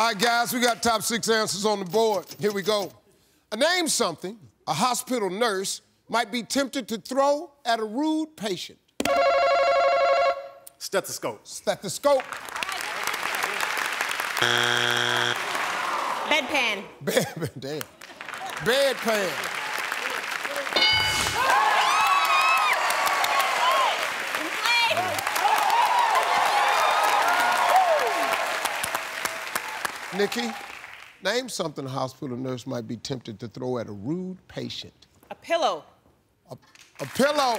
All right, guys, we got top six answers on the board. Here we go. Name something a hospital nurse might be tempted to throw at a rude patient. Stethoscope. Stethoscope. Bedpan. Bedpan, damn. Bedpan. Nikki, name something a hospital nurse might be tempted to throw at a rude patient. A pillow. A pillow.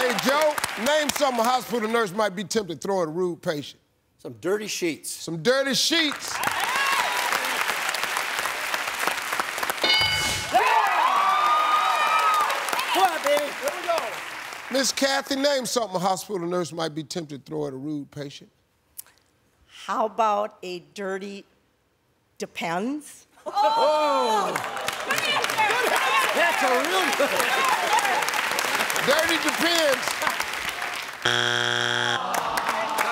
Hey, Joe, name something a hospital nurse might be tempted to throw at a rude patient. Some dirty sheets. Some dirty sheets. Miss Kathy, name something a hospital nurse might be tempted to throw at a rude patient. How about a dirty Depends? Oh! That's a real good one. Dirty Depends.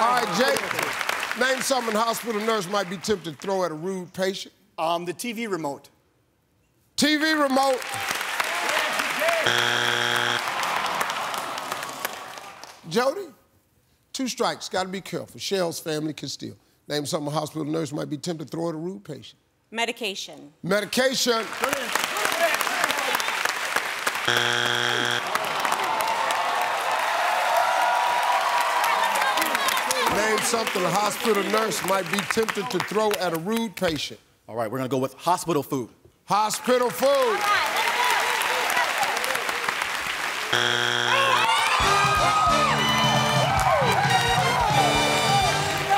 All right, Jake, name something a hospital nurse might be tempted to throw at a rude patient. The TV remote. TV remote. Jody, two strikes, gotta be careful. Shell's family can steal. Name something a hospital nurse might be tempted to throw at a rude patient. Medication. Medication. Name something a hospital nurse might be tempted to throw at a rude patient. All right, we're gonna go with hospital food. Hospital food. All right.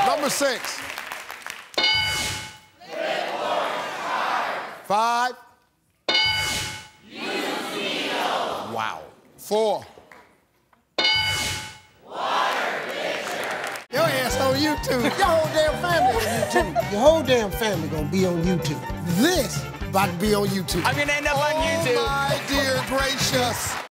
Number six. Five. Wow. Four. Water pitcher. Your ass on YouTube. Your whole damn family on YouTube. Your whole damn family gonna be on YouTube. This about to be on YouTube. I'm gonna end up on YouTube. Oh my dear gracious.